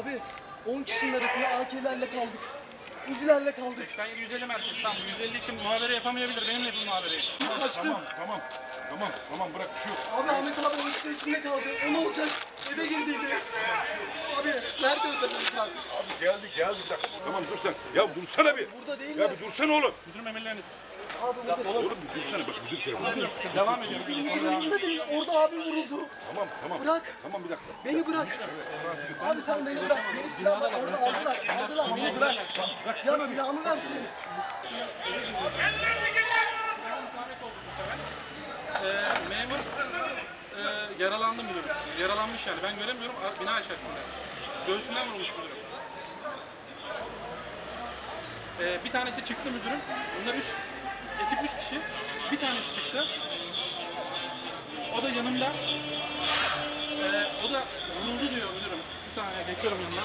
Abi 10 kişinin arasında AK'lerle kaldık. Uzilerle kaldık. 87-150 merkez tam. 150 kim muhabere yapamayabilir. Benimle yapın muhabereyi. Kaçtı. Tamam bırak bir şey yok. Abi Ahmet abi onun içerisinde kaldı. O ne olacak? Eve girdiydi. Abi nerede özlediniz abi? Abi geldi. Tamam dur sen. Ya dursana bir. Burada değil mi? Ya bir dursana oğlum. Müdürüm emirleriniz. Abi oğlum bir dursana bak müdür telefonu. Devam ediyorum. Müdürümde değil. Orada abi vuruldu. Tamam. Bırak. Tamam bir dakika. Beni bırak. Abi sen beni bırak. Benim silahımı orada aldılar. Ama bırak. Ya silahımı versin. Memur yaralandı müdürüm. Yaralanmış yani. Ben göremiyorum. Bina aşağısında. Göğsünden vurulmuş müdürüm. Bir tanesi çıktı müdürüm. Bunlar ekip 3 kişi. Bir tanesi çıktı. O da yanımda. O da vuruldu diyor müdürüm. Bir saniye geçiyorum yanına.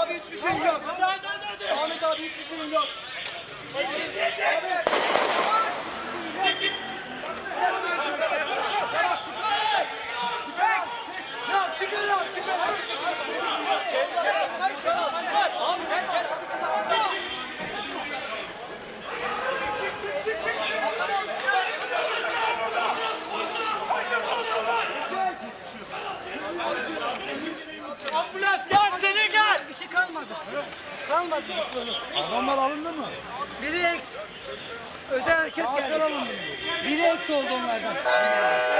Abi hiçbir şeyim yok. Ahmet abi hiçbir şeyim yok. Ambulans gel seni gel. Bir şey kalmadı. Kalmadı. Adamlar alındı mı? Biri eks. Özel hareket geldi. Biri eks oldu onlardan. Binadan.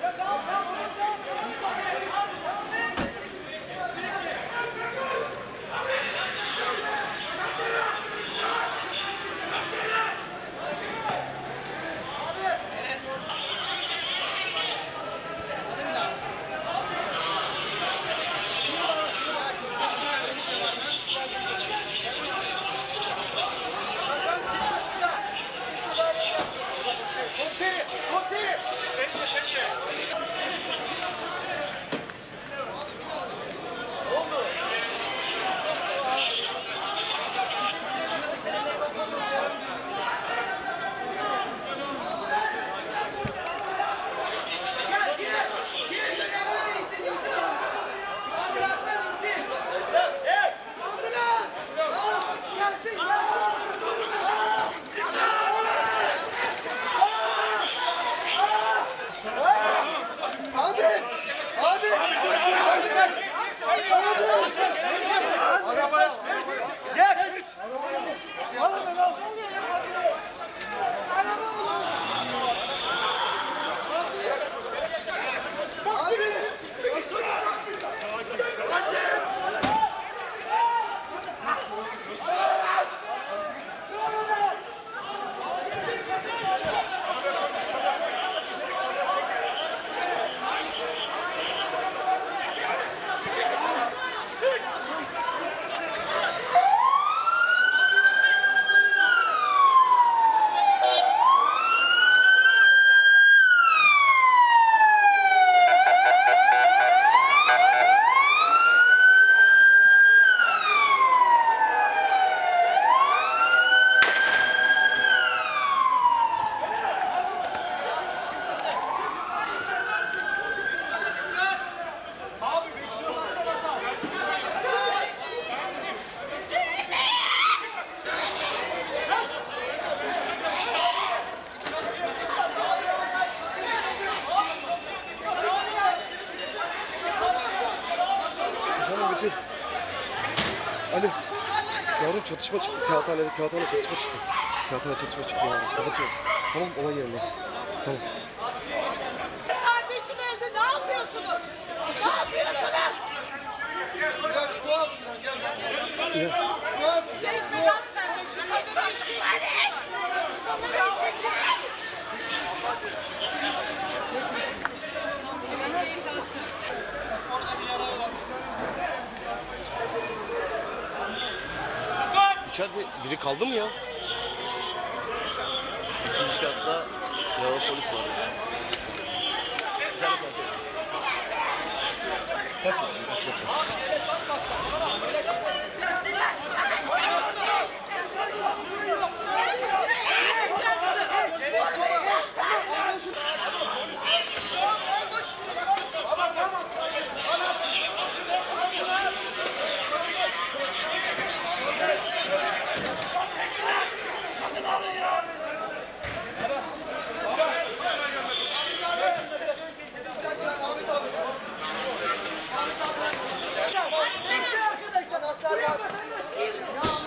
Let's go! Bekir. Ali. Yavrum çatışma çıktı. Kağıthane çatışma çıktı. Kağıthane çatışma çıktı yavrum. Kapatıyorum. Tamam olay yerine. Tamam. Kardeşim öldü. Ne yapıyorsunuz? Ne yapıyorsunuz? Biraz su al şuradan. Gel. Gel. Su al. Şerif Vedat sen. İçeride biri kaldı mı ya? İkinci katta silahlı polis var.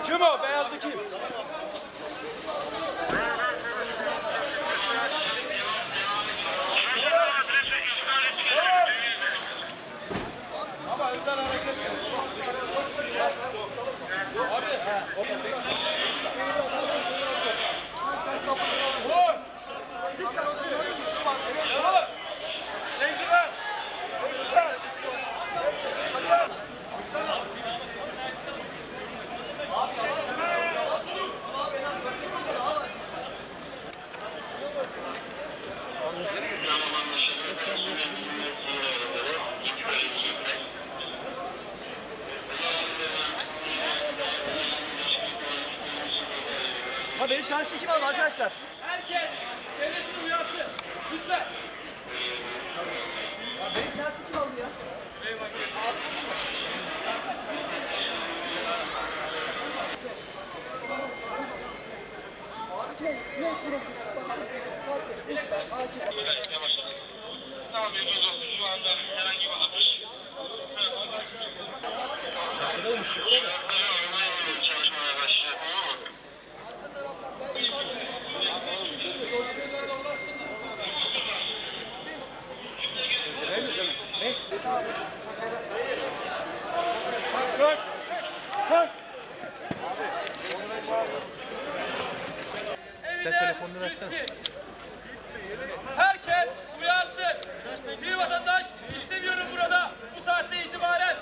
Kim o? Beyazlı kim? Ama özel hareket yok. Benim tanesi kim aldı arkadaşlar? Herkes çevresini uyarsın. Lütfen. Benim tanesi kim aldı ya? Ne şurası? Şu anda herhangi bir atış. Çatırılmış. Sen telefonunu versene. Herkes uyarsın. Bir vatandaş istemiyorum burada. Bu saatte itibaren.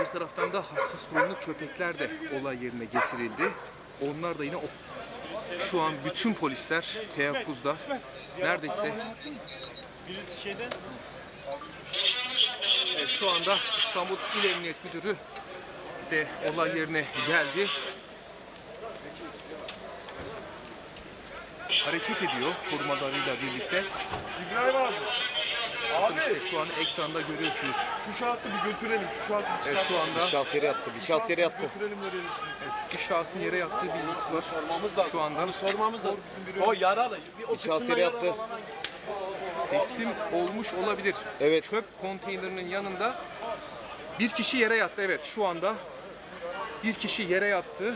Bir taraftan da hassas durumlu köpekler de olay yerine getirildi. Onlar da yine şu an bütün polisler teyakkuzda. Neredeyse. Birisi şeyden... Evet, şu anda İstanbul İl Emniyet Müdürü de olay yerine geldi. Hareket ediyor korumalarıyla birlikte. İbrahim abi. Abi. İşte şu an ekranda görüyorsunuz. Şu şahsı bir götürelim. Şu şahsı bir çıkartalım. Evet, şu anda bir şahs yere yattı. Bir şahsın yere yattığı bilgisi var. Sormamız lazım. Şu anda onu sormamız lazım. O yaralı. Bir şahs yere yattı. Teslim olmuş olabilir. Evet. Çöp konteynerinin yanında bir kişi yere yattı. Evet, şu anda bir kişi yere yattı.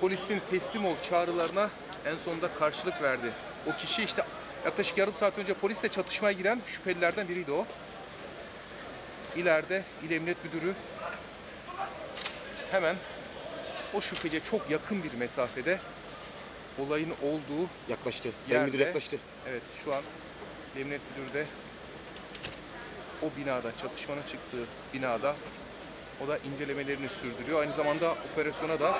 Polisin teslim ol çağrılarına en sonunda karşılık verdi. O kişi işte yaklaşık yarım saat önce polisle çatışmaya giren şüphelilerden biriydi o. İleride İl Emniyet Müdürü hemen o şüpheliye çok yakın bir mesafede olayın olduğu yaklaştı. Sayın Müdür yaklaştı. Evet, şu an Emniyet Müdürü de o binada, çatışmanın çıktığı binada o da incelemelerini sürdürüyor. Aynı zamanda operasyona da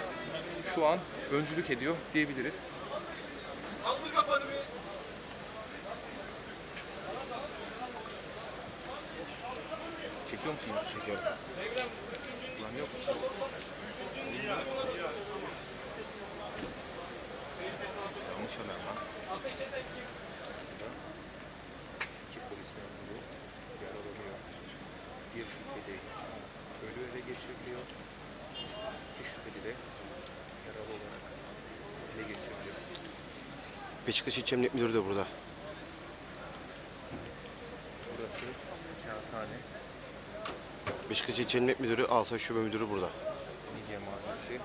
şu an öncülük ediyor diyebiliriz. Çekiyor musun? Çekiyorum. Ulan yok. Yanlış alarma. İki polis memuru yaralanıyor. Bir şüpheli ölü ele geçiriliyor. İki şüpheli de yaralı olarak ele geçiriliyor. Beşiktaş İl Emniyet Müdürü de burada. Burası Kağıthane. Beşiktaş İl Emniyet Müdürü, Asayiş Şube Müdürü burada. Bilge Mahallesi.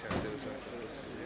Çevre özellikleri